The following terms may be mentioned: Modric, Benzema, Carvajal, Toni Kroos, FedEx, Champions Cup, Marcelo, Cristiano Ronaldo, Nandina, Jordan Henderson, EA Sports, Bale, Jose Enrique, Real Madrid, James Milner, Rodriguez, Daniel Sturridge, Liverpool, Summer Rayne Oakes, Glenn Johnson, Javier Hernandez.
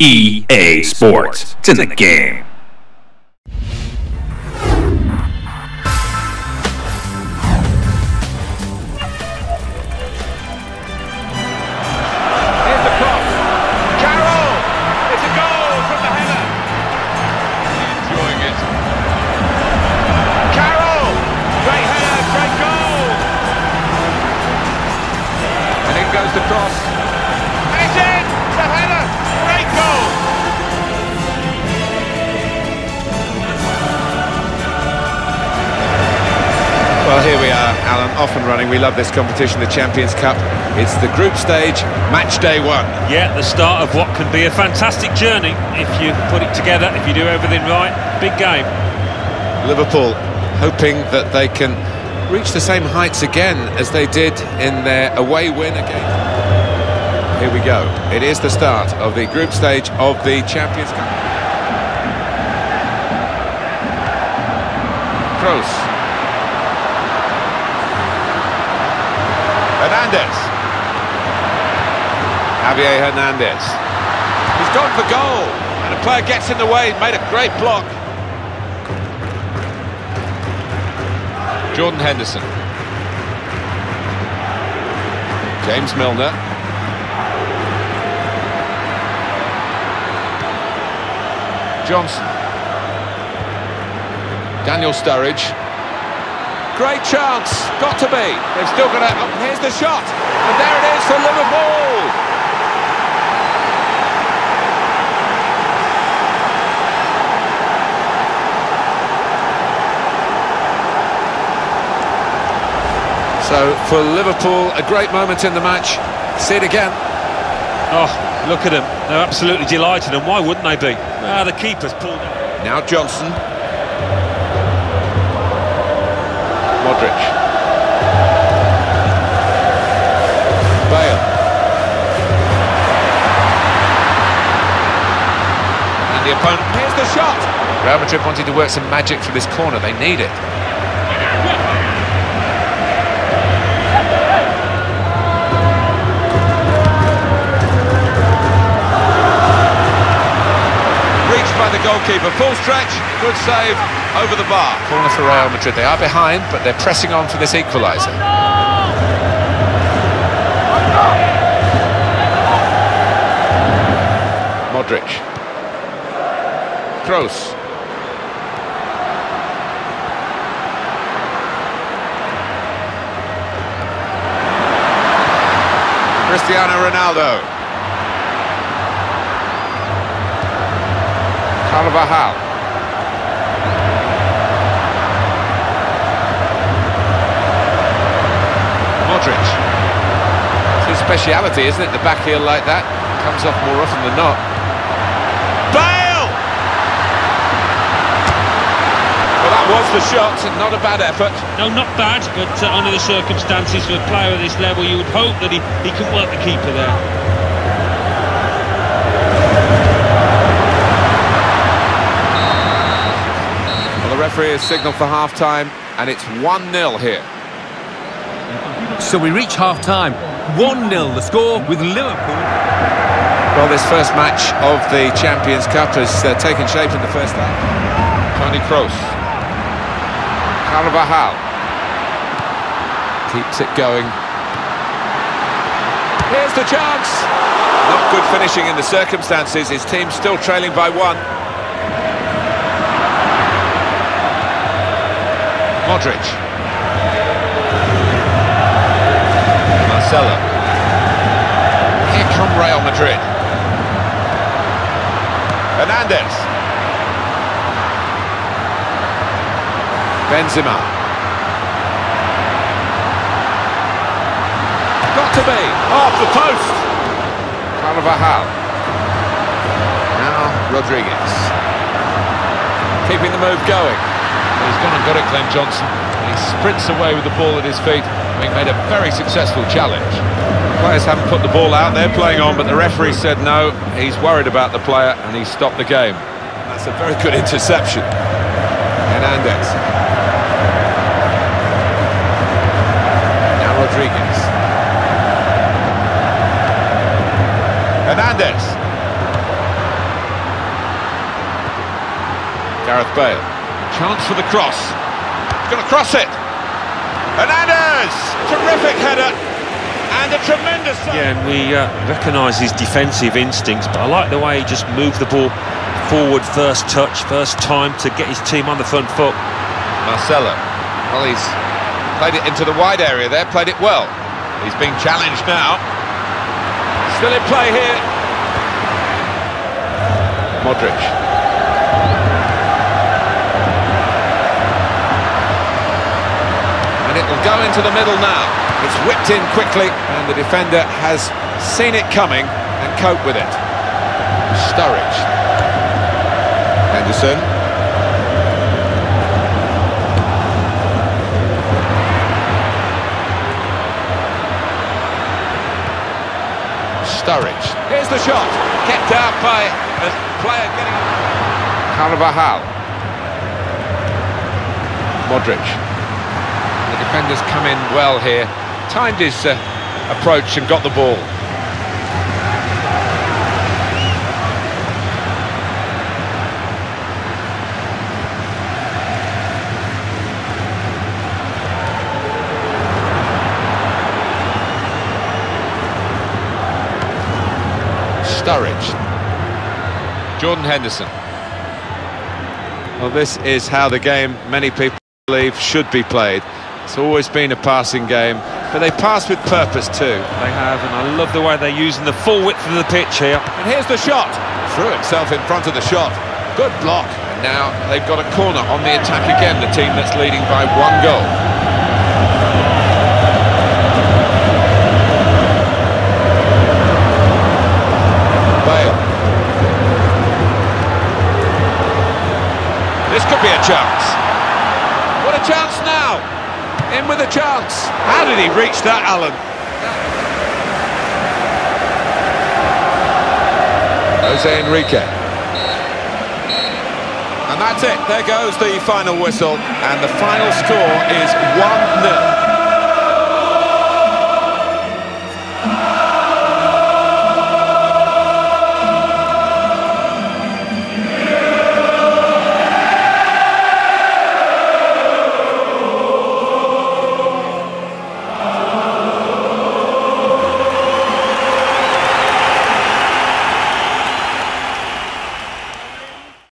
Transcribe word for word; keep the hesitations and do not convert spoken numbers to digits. E A Sports. It's in the game. Off and running. We love this competition, the Champions Cup. It's the group stage, match day one. Yeah, the start of what can be a fantastic journey if you put it together, if you do everything right. Big game. Liverpool hoping that they can reach the same heights again as they did in their away win against. Here we go. It is the start of the group stage of the Champions Cup. Kroos. Hernandez. Javier Hernandez. He's gone for goal, and the player gets in the way. Made a great block. Jordan Henderson. James Milner. Johnson. Daniel Sturridge. Great chance, got to be. They've still got to. Oh, here's the shot, and there it is for Liverpool. So for Liverpool, a great moment in the match. See it again. Oh, look at them. They're absolutely delighted, and why wouldn't they be? Ah, the keeper's pulled it. Now Johnson. Modric. Bale. And the opponent. Here's the shot! Real Madrid wanted to work some magic for this corner. They need it. Reached by the goalkeeper. Full stretch. Good save. Over the bar. Corner for Real Madrid. They are behind, but they're pressing on for this equaliser. Modric. Kroos. Cristiano Ronaldo. Carvajal. It's his speciality, isn't it? The back heel like that comes off more often than not. Bale! Well, that was the shot, and not a bad effort. No, not bad, but uh, under the circumstances for a player of this level, you would hope that he, he could work the keeper there. Well, the referee has signalled for half-time, and it's one nil here. So we reach half-time, one nil the score with Liverpool. Well, this first match of the Champions Cup has uh, taken shape in the first half. Toni Kroos. Carvajal. Keeps it going. Here's the chance! Not good finishing in the circumstances, his team's still trailing by one. Modric. Marcelo. Here come Real Madrid. Hernandez. Benzema. Got to be. Off the post. Carvajal. Now Rodriguez. Keeping the move going. He's gone and got it, Glenn Johnson. He sprints away with the ball at his feet. Having made a very successful challenge. Players haven't put the ball out, they're playing on, but the referee said no, he's worried about the player and he stopped the game. That's a very good interception. Hernandez. Now Rodriguez. Hernandez. Gareth Bale. Chance for the cross. He's going to cross it. Hernandez! Terrific header. And a tremendous... Yeah, and we uh, recognise his defensive instincts, but I like the way he just moved the ball forward, first touch, first time, to get his team on the front foot. Marcelo. Well, he's played it into the wide area there, played it well. He's being challenged now. Still in play here. Modric. And it will go into the middle now. It's whipped in quickly, and the defender has seen it coming and coped with it. Sturridge. Henderson. Sturridge. Here's the shot, kept out by a player getting... Carvajal. Modric. The defender's come in well here, timed his uh, approach and got the ball. Jordan Henderson. Well, this is how the game many people believe should be played. It's always been a passing game, but they pass with purpose too. They have, and I love the way they're using the full width of the pitch here. And here's the shot. Threw himself in front of the shot. Good block. And now they've got a corner on the attack again, the team that's leading by one goal. Chance. What a chance now! In with a chance. How did he reach that, Alan? Jose Enrique. And that's it. There goes the final whistle, and the final score is one nil.